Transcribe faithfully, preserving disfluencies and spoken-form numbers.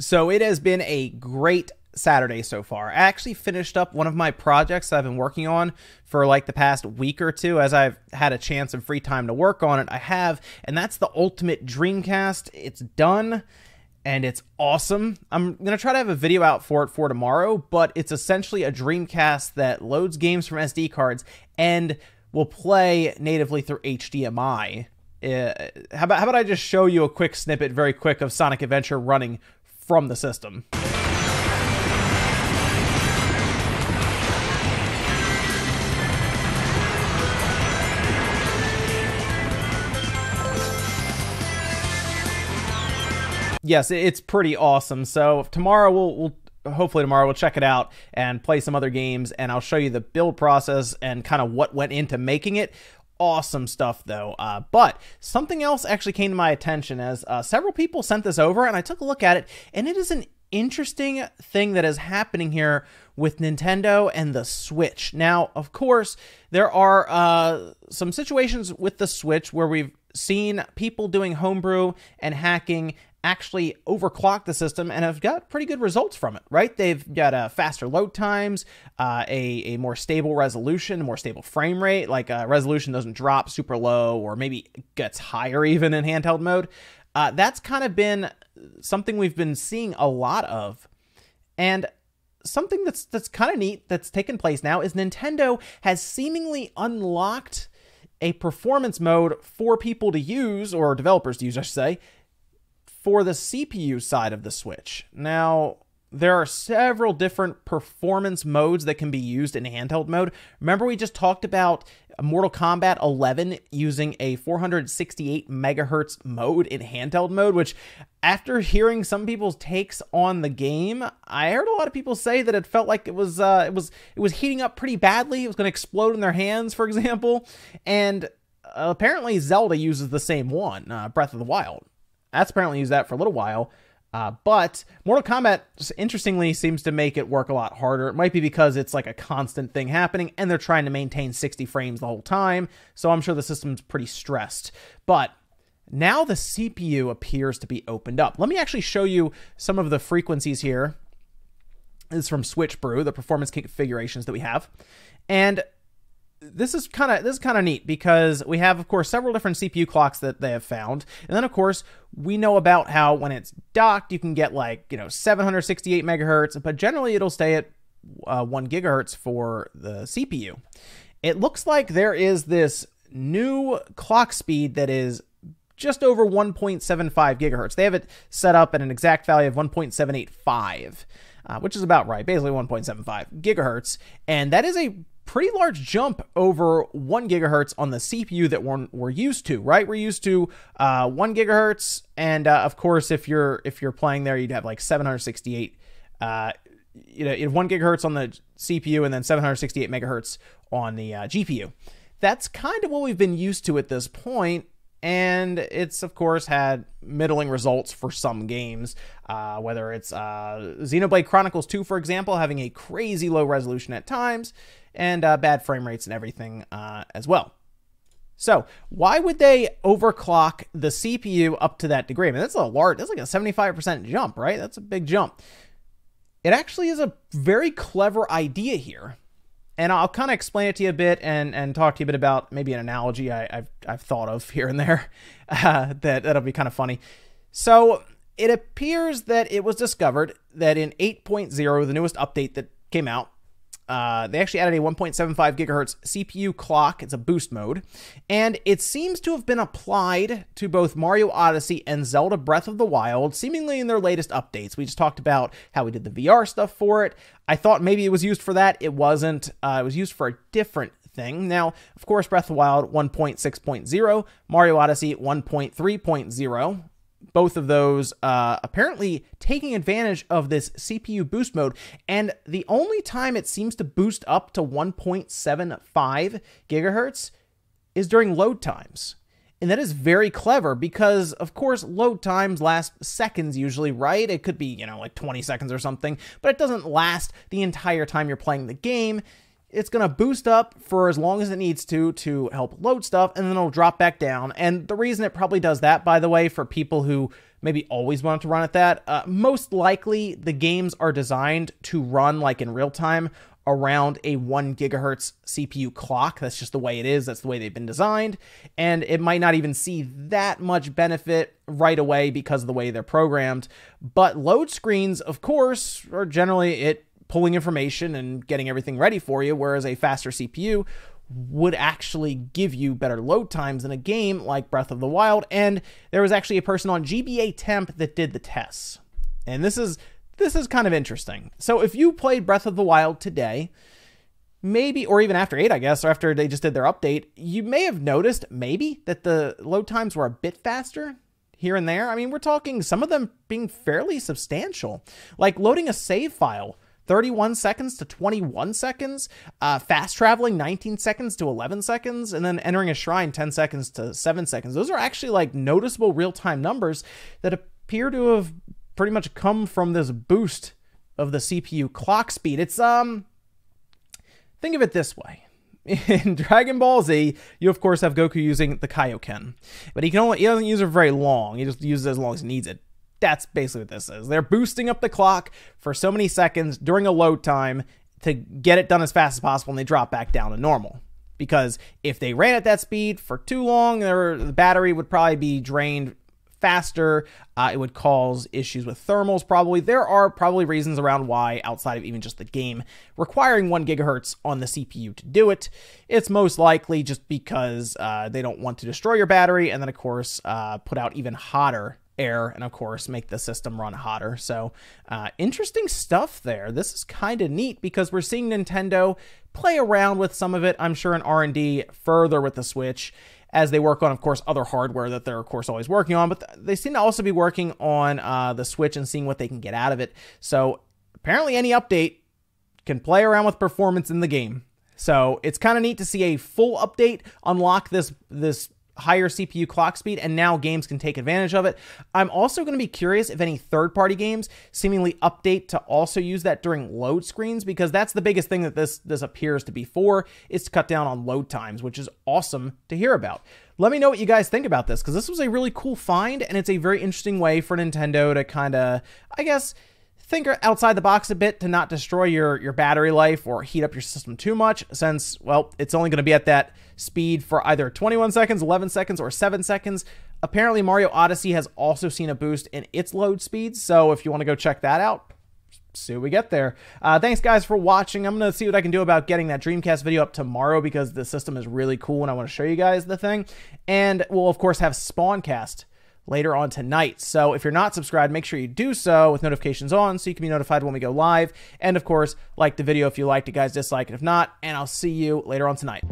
So it has been a great Saturday so far. I actually finished up one of my projects I've been working on for like the past week or two, as I've had a chance and free time to work on it. I have, and that's the Ultimate Dreamcast. It's done and it's awesome. I'm going to try to have a video out for it for tomorrow, but it's essentially a Dreamcast that loads games from S D cards and will play natively through H D M I. Uh, how about, how about I just show you a quick snippet, very quick, of Sonic Adventure running from the system. Yes, it's pretty awesome. So tomorrow we'll, we'll hopefully tomorrow we'll check it out and play some other games, and I'll show you the build process and kind of what went into making it. Awesome stuff, though. Uh, but something else actually came to my attention as uh, several people sent this over, and I took a look at it, and it is an interesting thing that is happening here with Nintendo and the Switch. Now, of course, there are uh, some situations with the Switch where we've seen people doing homebrew and hacking actually overclock the system and have got pretty good results from it, right? They've got uh, faster load times, uh, a, a more stable resolution, a more stable frame rate, like uh, resolution doesn't drop super low or maybe gets higher even in handheld mode. Uh, that's kind of been something we've been seeing a lot of. And something that's, that's kind of neat that's taken place now is Nintendo has seemingly unlocked a performance mode for people to use, or developers to use, I should say, for the C P U side of the Switch. Now, there are several different performance modes that can be used in handheld mode. Remember, we just talked about Mortal Kombat eleven using a four hundred sixty-eight megahertz mode in handheld mode, which, after hearing some people's takes on the game, I heard a lot of people say that it felt like it was uh, it was it was heating up pretty badly. It was going to explode in their hands, for example. And uh, apparently, Zelda uses the same one, uh, Breath of the Wild. That's apparently used that for a little while, uh, but Mortal Kombat, interestingly, seems to make it work a lot harder. It might be because it's like a constant thing happening, and they're trying to maintain sixty frames the whole time, so I'm sure the system's pretty stressed. But now the C P U appears to be opened up. Let me actually show you some of the frequencies here. This is from Switch Brew, the performance configurations that we have, and This is kind of this is kind of neat because we have, of course, several different C P U clocks that they have found. And then, of course, we know about how when it's docked, you can get like, you know, seven hundred sixty-eight megahertz. But generally, it'll stay at uh, one gigahertz for the C P U. It looks like there is this new clock speed that is just over one point seven five gigahertz. They have it set up at an exact value of one point seven eight five, uh, which is about right, basically one point seven five gigahertz. And that is a pretty large jump over one gigahertz on the C P U that we're, we're used to, right? We're used to uh, one gigahertz, and uh, of course, if you're if you're playing there, you'd have like seven hundred sixty-eight, uh, you know, you have one gigahertz on the C P U, and then seven hundred sixty-eight megahertz on the uh, G P U. That's kind of what we've been used to at this point, and it's of course had middling results for some games, uh, whether it's uh, Xenoblade Chronicles two, for example, having a crazy low resolution at times, and uh, bad frame rates and everything uh, as well. So why would they overclock the C P U up to that degree? I mean, that's a large, that's like a seventy-five percent jump, right? That's a big jump. It actually is a very clever idea here. And I'll kind of explain it to you a bit and, and talk to you a bit about maybe an analogy I, I've, I've thought of here and there uh, that, that'll be kind of funny. So it appears that it was discovered that in eight point oh, the newest update that came out, Uh, they actually added a one point seven five gigahertz C P U clock. It's a boost mode. And it seems to have been applied to both Mario Odyssey and Zelda Breath of the Wild, seemingly in their latest updates. We just talked about how we did the V R stuff for it. I thought maybe it was used for that. It wasn't. Uh, it was used for a different thing. Now, of course, Breath of the Wild one point six point oh, Mario Odyssey one point three point oh. Both of those uh, apparently taking advantage of this C P U boost mode. And the only time it seems to boost up to one point seven five gigahertz is during load times. And that is very clever because, of course, load times last seconds usually, right? It could be, you know, like twenty seconds or something, but it doesn't last the entire time you're playing the game. It's going to boost up for as long as it needs to to help load stuff, and then it'll drop back down. And the reason it probably does that, by the way, for people who maybe always want it to run at that. Uh, most likely, the games are designed to run, like, in real time around a one gigahertz C P U clock. That's just the way it is. That's the way they've been designed. And it might not even see that much benefit right away because of the way they're programmed. But load screens, of course, are generally it pulling information and getting everything ready for you, whereas a faster C P U would actually give you better load times in a game like Breath of the Wild. And there was actually a person on G B A Temp that did the tests. And this is This is kind of interesting. So if you played Breath of the Wild today, maybe, or even after eight, I guess, or after they just did their update, you may have noticed maybe that the load times were a bit faster here and there. I mean, we're talking some of them being fairly substantial, like loading a save file, thirty-one seconds to twenty-one seconds, uh, fast traveling nineteen seconds to eleven seconds, and then entering a shrine ten seconds to seven seconds. Those are actually like noticeable real-time numbers that appear to have pretty much come from this boost of the C P U clock speed. It's, um, think of it this way. In Dragon Ball Z, you of course have Goku using the Kaioken, but he can only, he doesn't use it for very long. He just uses it as long as he needs it. That's basically what this is. They're boosting up the clock for so many seconds during a load time to get it done as fast as possible, and they drop back down to normal. Because if they ran at that speed for too long, their, the battery would probably be drained faster. Uh, it would cause issues with thermals, probably. There are probably reasons around why, outside of even just the game requiring one gigahertz on the C P U to do it. It's most likely just because uh, they don't want to destroy your battery, and then, of course, uh, put out even hotter air, and, of course, make the system run hotter. So, uh, interesting stuff there. This is kind of neat because we're seeing Nintendo play around with some of it, I'm sure, in R and D further with the Switch, as they work on, of course, other hardware that they're, of course, always working on. But they seem to also be working on uh, the Switch and seeing what they can get out of it. So apparently any update can play around with performance in the game. So it's kind of neat to see a full update unlock this this higher C P U clock speed, and now games can take advantage of it. I'm also going to be curious if any third-party games seemingly update to also use that during load screens, because that's the biggest thing that this, this appears to be for, is to cut down on load times, which is awesome to hear about. Let me know what you guys think about this, because this was a really cool find, and it's a very interesting way for Nintendo to kind of, I guess, think outside the box a bit to not destroy your, your battery life or heat up your system too much, since, well, it's only going to be at that speed for either twenty-one seconds, eleven seconds, or seven seconds. Apparently, Mario Odyssey has also seen a boost in its load speeds, so if you want to go check that out, see what we get there. Uh, thanks, guys, for watching. I'm going to see what I can do about getting that Dreamcast video up tomorrow, because the system is really cool, and I want to show you guys the thing. And we'll, of course, have Spawncast later on tonight. So if you're not subscribed, make sure you do so with notifications on so you can be notified when we go live. And of course, like the video if you liked it, guys, dislike it if not, and I'll see you later on tonight.